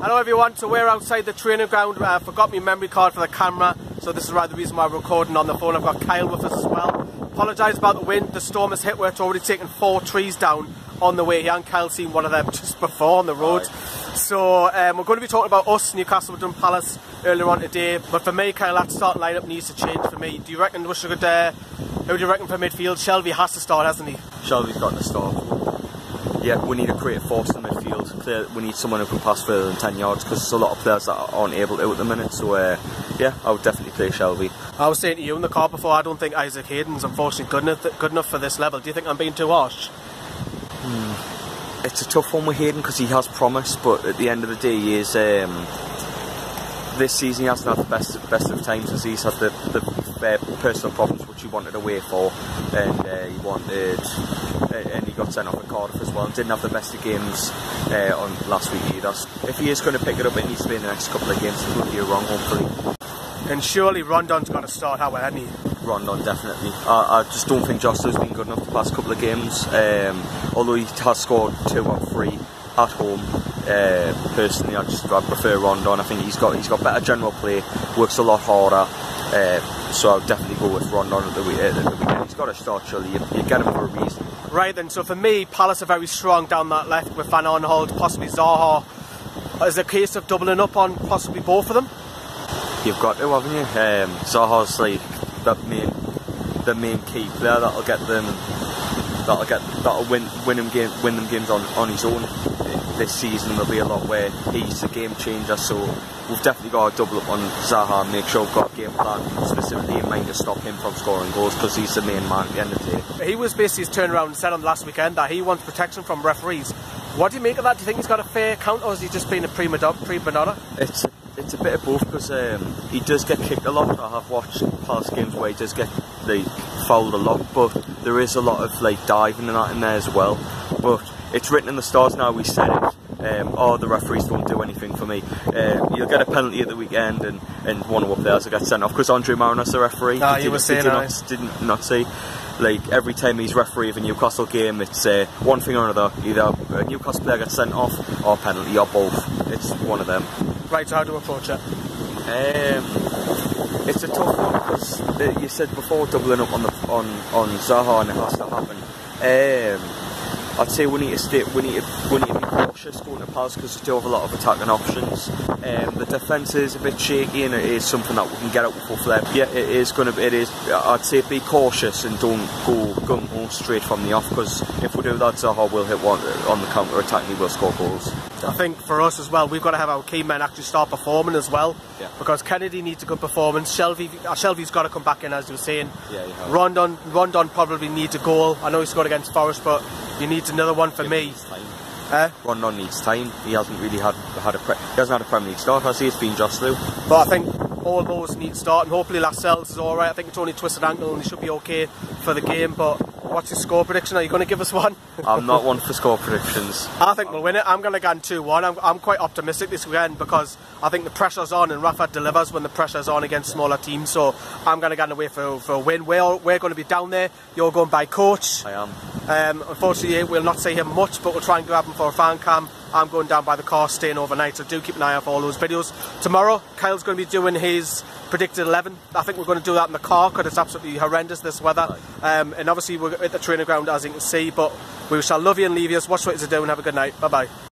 Hello everyone, so we're outside the training ground. I forgot my memory card for the camera, so this is the reason why I'm recording on the phone. I've got Kyle with us as well. Apologise about the wind, the storm has hit where it's already taken 4 trees down on the way here, and Kyle's seen one of them just before on the road. Right. So we're going to be talking about us, Newcastle Palace, earlier on today, but for me, Kyle, that start lineup needs to change for me. Do you reckon we should, who do you reckon for midfield? Shelvey has to start, hasn't he? Shelvey's got to start. Yeah, we need a creative force in the midfield. We need someone who can pass further than 10 yards because there's a lot of players that aren't able to at the minute. So, yeah, I would definitely play Shelvey. I was saying to you in the car before, I don't think Isaac Hayden's unfortunately good enough for this level. Do you think I'm being too harsh? It's a tough one with Hayden because he has promise, but at the end of the day, he is, this season he hasn't had the best of times as he's had the personal problems which he wanted away for, and he got sent off at Cardiff as well. Didn't have the best of games on last week either. If he is going to pick it up, it needs to be in the next couple of games. It won't be wrong, hopefully. And surely Rondon's got to start, however, hasn't he? Rondon, definitely. I just don't think Jostow's been good enough the past couple of games. Although he has scored 2 out of 3 at home. Personally, I prefer Rondon. I think he's got better general play, works a lot harder. So I'll definitely go with Rondon at the weekend. He's got to start, surely. You get him for a reason. Right then, so for me, Palace are very strong down that left with Van Aarons, possibly Zaha. Is it a case of doubling up on possibly both of them? You've got to, haven't you? Zaha's like the main key player that'll get them, that'll win them games on his own. This season there'll be a lot where he's a game changer, so we've definitely got to double up on Zaha and make sure we've got a game plan specifically in mind to stop him from scoring goals because he's the main man at the end of the day. He was basically turned around and said on last weekend that he wants protection from referees. What do you make of that? Do you think he's got a fair count, or is he just being a prima donna? It's a bit of both because he does get kicked a lot. I have watched past games where he does get fouled a lot, but there is a lot of diving and that in there as well. But it's written in the stars now. We said it. Oh, the referees won't do anything for me. You'll get a penalty at the weekend, and one of the players will get sent off because Andre Marinus, the referee, did not see. Every time he's referee of a Newcastle game, it's one thing or another. Either a Newcastle player gets sent off, or penalty, or both. It's one of them. Right, so how do we approach it? It's a tough one because you said before doubling up on Zaha, and it has to happen. I'd say we need to be cautious going to Palace because they do have a lot of attacking options. The defence is a bit shaky, and it is something that we can get out with full flair. Yeah, it is. I'd say be cautious and don't go gung ho straight from the off, because if we do that, Zaha will hit one on the counter attack and he will score goals. I think for us as well, we've got to have our key men actually start performing as well, yeah. Because Kennedy needs a good performance. Shelvey's got to come back in, as you were saying. Yeah, you have. Rondon probably needs a goal. I know he scored against Forest, but he needs another one for me. Rondon needs time. He hasn't really had a Premier League start, has he? It's been Jostow. But I think all those need starting. Hopefully Lascelles is alright. I think it's only a twisted ankle and he should be okay for the game. But what's your score prediction? Are you going to give us one? I'm not one for score predictions. I think we'll win it. I'm going to go 2-1. I'm quite optimistic this weekend because I think the pressure's on and Rafa delivers when the pressure's on against smaller teams. So I'm going to go away for a win. We're going to be down there. You're going by coach. I am. Unfortunately, we'll not see him much, but we'll try and grab him for a fan cam. I'm going down by the car, staying overnight, so do keep an eye out for all those videos. Tomorrow, Kyle's going to be doing his predicted 11. I think we're going to do that in the car because it's absolutely horrendous, this weather. Right. And obviously, we're at the training ground, as you can see, but we shall love you and leave you. Watch what you're doing. Have a good night. Bye-bye.